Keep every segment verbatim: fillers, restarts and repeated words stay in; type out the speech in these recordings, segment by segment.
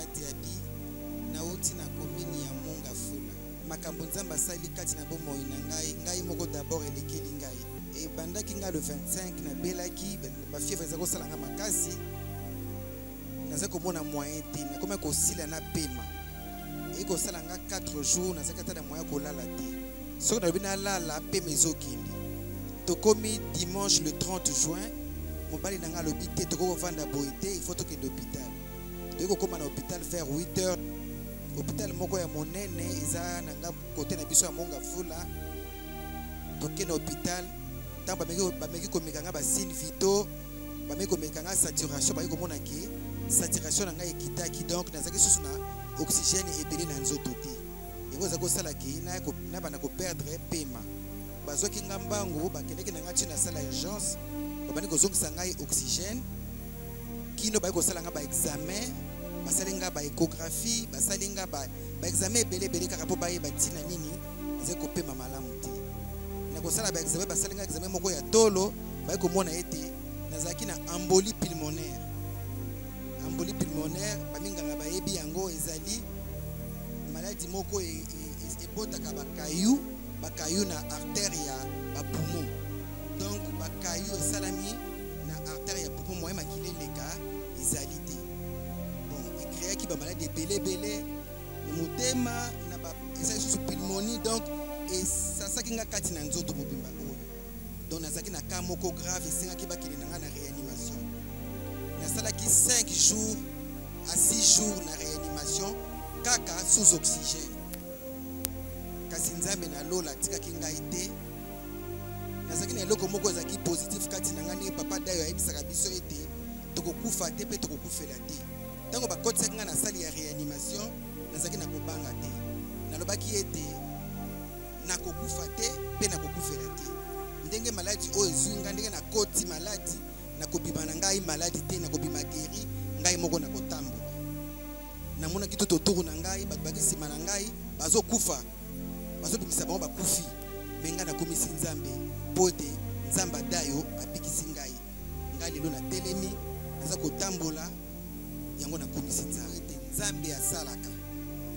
madiabi na oti na commune ya monga fula makambo nzamba sali kati na bomo inangai ngai moko d'abord elekeli ngai e bandaki nga le vingt-cinq na belaki ba fièvre za ko salanga makasi naza ko mona moyen te na koma ko sila na pema e ko salanga quatre jours naza kata na moyen ko lala te so na bina lala pema ezokindi to komi dimanche le trente juin mon bali nanga l'hôpital to ko vanda boité il faut to ke l'hôpital Deko koma na hôpital vers huit heures. Hôpital moko ya monene eza nanga côté na biso ya monga fula. Toke na hôpital, tamba meki ba meki komekanga ba signe vitaux, ba meki komekanga saturation ba komona ki, saturation nanga ekitaki donc nazaki susu na oxygène ebele na nzoto te. Yango zako sala ki na ko na bana ko perdre paiement. Bazoki ngambango ba keneke nanga tina sala urgence, ba bani ko zongisa ngai oxygène. Qui no ba ko sala nga ba examen. Basallenga ba échographie, basallenga ba ba examen belé belé karapo ba ba tina nini, ze ko pe mama la muti. Na ko sala ba examen basallenga examen moko ya tolo, ba ko mona ete nazaki na embolie pulmonaire. Embolie pulmonaire ba minga nga ba yebi yango ezali maladie moko e ebota ka ba kayu, ba kayu na artère ya ba poumon. Donc ba kayu salami na artère ya poumon moyema kileleka ezali te. Créé qui va malade belé belé motema na ba esa sous pneumonie donc et ça ça kinga kati na nzoto mobimba oyo donc nazaki na ka moko grave singa ki ba kilinanga na réanimation na sala ki cinq jours à six jours na réanimation kaka sous oxygène kasi nzambe na lola tika kinga ite nazaki na loko moko zaki positif kati na ngani papa dayo ayibisaka biso ete tokokufa te pe tokokufela te. Tango ba kotsa nga na salle ya réanimation nazaki na kobanga te nalobaki ete na kokufa te pe na kokufela te ndenge maladi oyo ezinga ndenge na koti maladi na kobimana ngai maladi te na kobima guéri ngai moko na kotambola namona kitu toturu na ngai bato bakisima na ngai bazokufa bazobimisa bango bakufi menga na komisi nzambe pote nzamba dayo apikisi ngai ngai lelo na telemi naza kotambola yango na komisi nzarete nzambe asalaka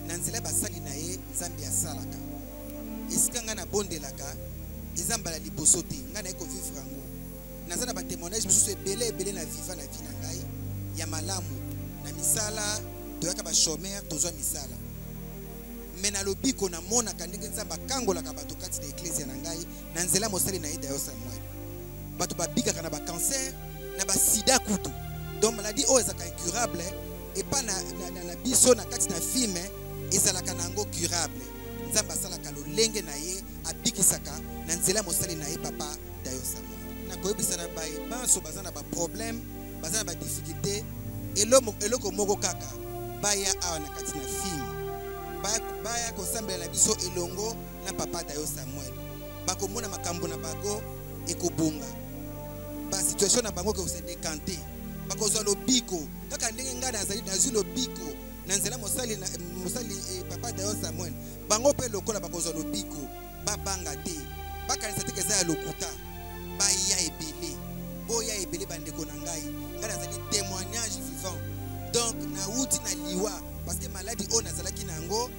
na nzela basali na ye nzambe asalaka esika nga na bondelaka ezamba la liboso te nga na eko vivre yango naza na batémoignage mosusu ebele ebele na viva na vi na ngai ya malamu na misala toyaka bashomer tozwa misala me na lobiko namonaka ndenge nzambe akangolaka bato kati na eklezia na ngai na nzela mosali na ye dayosamwai bato babikaka na bakanser na basida kutu. Donc maladie oh ezaka incurable et pas na na na biso na kati na F I M ezalaka nango curable nzamba salaka lolenge na ye abikisaka na nzela mosali na ye papa dayosama na koyebisa na baye banso bazana ba problème bazana ba difficulté elomo eloko moko kaka baya awa na kati na F I M baya baya kosambela na biso elongo na papa dayosama bakomona makambo na bago ekobunga ba situation na bango ko se décanter bakozwa lobiko kaka ndenge nga nazali dazu lobiko na nzela mosali na mosali papa dayo Samuel bango pe lokola bakozwa lobiko babanga te bakanisa teke za lokuta baya ebele boya ebele bandeko na ngai nga nazali témoignage vivant donc na uti na liwa parce que maladie o nazalaki nango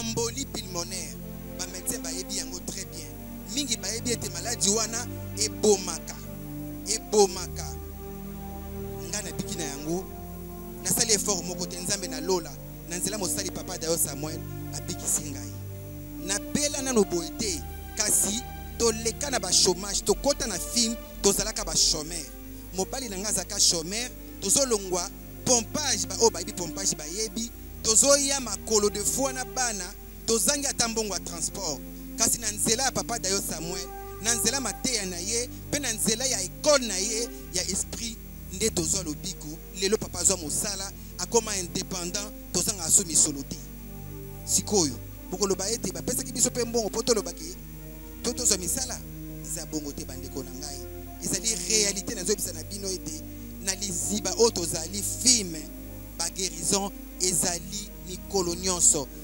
embolie pulmonaire ba médecin bayebi yango très bien mingi bayebi ete maladie wana ebomaka ebomaka na biki na yango na sali effort moko te nzambe na lola na nzela mosali papa dayo Samuel abikisi ngai na pela na no boete kasi to leka na ba chômage to kota na F I M to zalaka ba chômeur mobali na ngaza ka chômeur to zolongwa pompage ba o ba bi pompage ba yebi to zoya makolo de fois na bana to zangi atambongwa transport kasi na nzela papa dayo Samuel na nzela mateya na ye pe na nzela ya école na ye ya esprit ndé tozo lobiko lelo papa zo mosala akoma indépendant tozanga asumi soloti sikoyo boko loba ete ba pesa ki biso pe mbongo poto lobaki toto zo misala za bongo te bandeko na ngai ezali réalité na zo bisa na bino ete na liziba oto zali F I M ba guérison ezali mikolo nyonso.